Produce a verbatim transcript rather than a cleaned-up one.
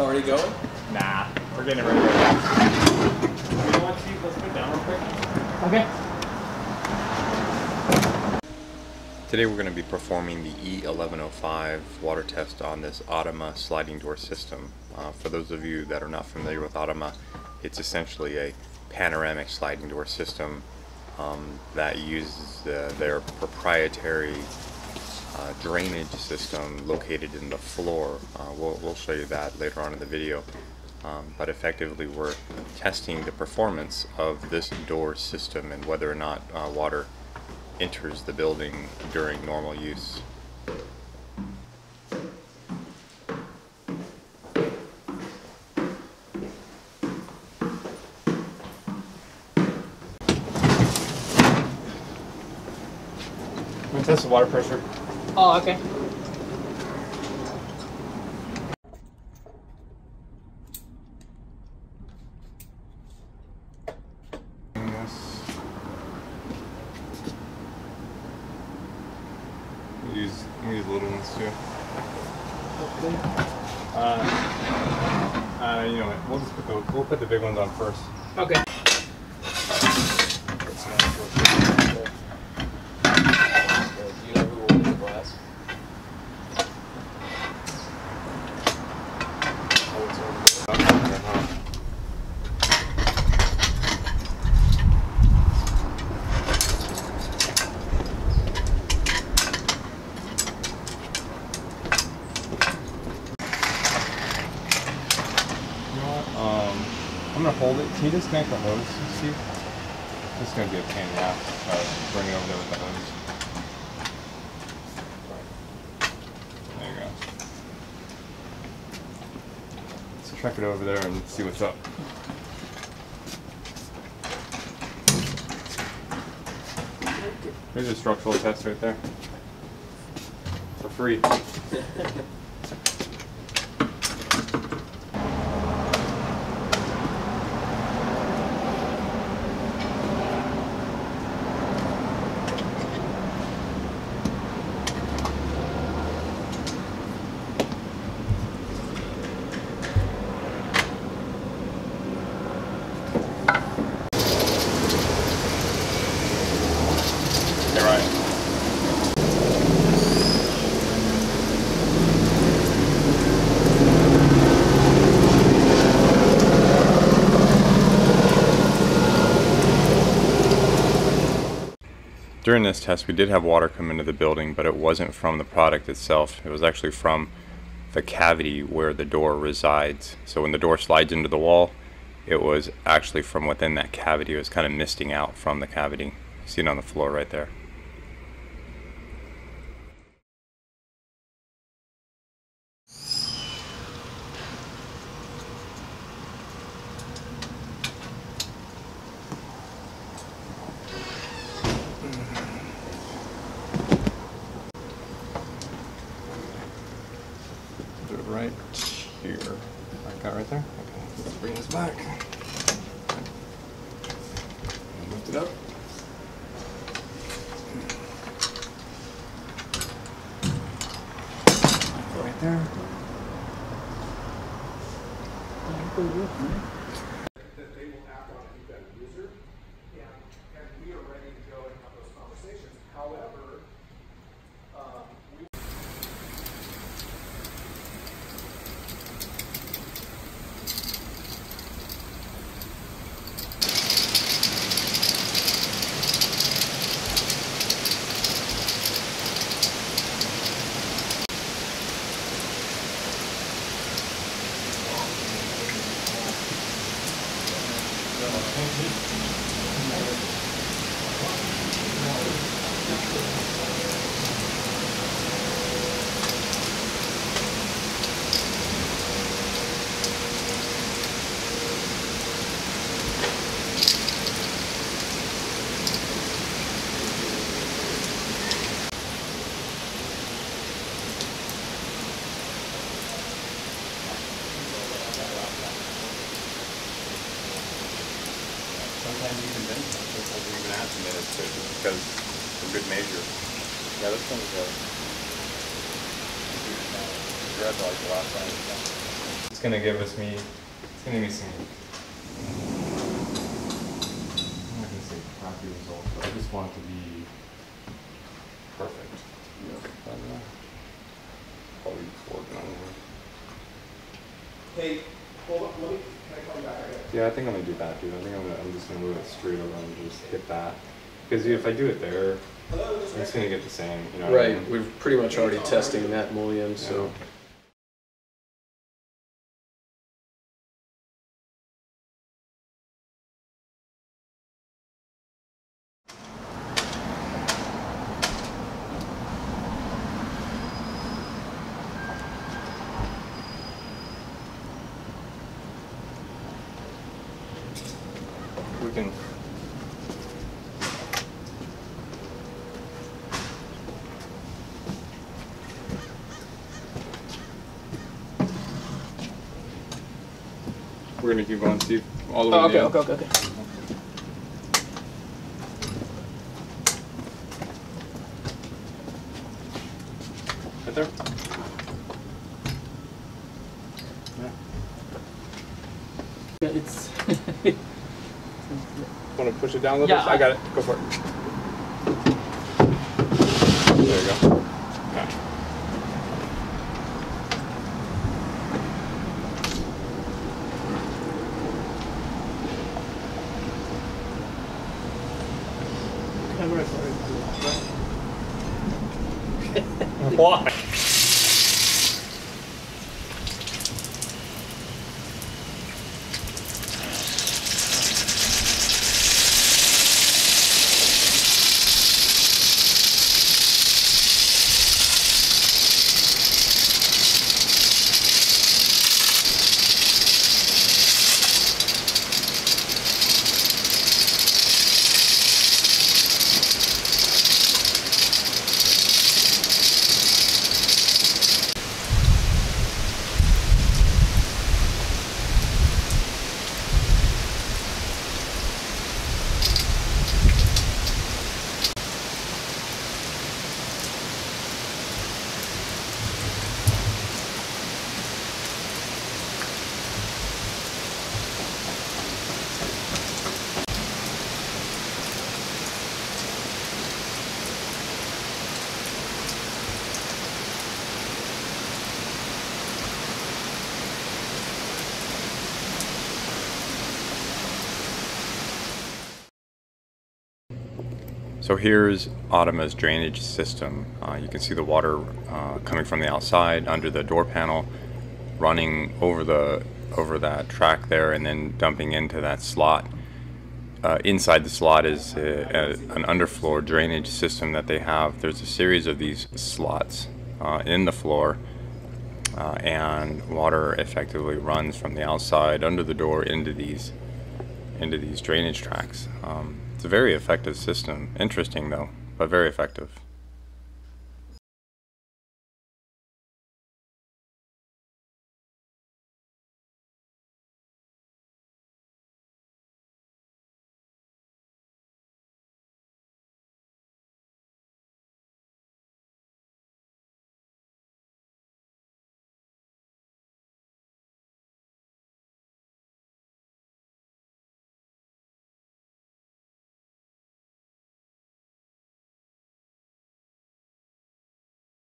It's already going? Nah, we're getting it ready. You know what, Steve? Let's put it down real quick. Okay. Today we're going to be performing the E eleven oh five water test on this OTIIMA sliding door system. Uh, for those of you that are not familiar with OTIIMA, it's essentially a panoramic sliding door system um, that uses uh, their proprietary Uh, drainage system located in the floor. Uh, we'll, we'll show you that later on in the video, um, but effectively we're testing the performance of this door system and whether or not uh, water enters the building during normal use. We test the water pressure. Oh, okay. Yes. We'll use, we'll use little ones too. Okay. Uh, uh, you know what? We'll just put the we'll put the big ones on first. Okay. I'm gonna hold it. Can you disconnect the hose, Steve? This is gonna be a pain in the ass to try to bring it over there with the hose. There you go. Let's check it over there and see what's up. There's a structural test right there. For free. During this test we did have water come into the building, but it wasn't from the product itself. It was actually from the cavity where the door resides. So when the door slides into the wall, it was actually from within that cavity. It was kind of misting out from the cavity. You see it on the floor right there. Right here. I got right there. Okay, let's bring this back. Lift it up. Right there. That they will act on that user, and we are ready to go and have those conversations. However, sometimes even then, sometimes even after minutes, so just because it's a good measure. Yeah, this one's a... It's red like the last time. it's going to give us me, it's going to give me some, I'm not going to say crappy results, but I just want it to be perfect. Yeah. And, uh, probably forward down the way. Hey, hold on, let me, can I come back again? Yeah, I think I'm going to do that, dude. I think I'm, gonna, I'm just going to move it straight over and just hit that. Because if I do it there, Hello, it's right. going to get the same. You know right, I mean? We're pretty much already testing that mullion, so. Yeah. We can We're gonna keep going, Steve. All the way. Oh, okay, okay, okay, okay, okay. Right there. Yeah. Yeah, it's. Want to push it down a little yeah, bit? I, I got it. Go for it. There you go. Okay. Why? So here's OTIIMA's drainage system. Uh, you can see the water uh, coming from the outside under the door panel, running over the over that track there, and then dumping into that slot. Uh, inside the slot is a, a, an underfloor drainage system that they have. There's a series of these slots uh, in the floor, uh, and water effectively runs from the outside under the door into these into these drainage tracks. Um, It's a very effective system. Interesting though, but very effective.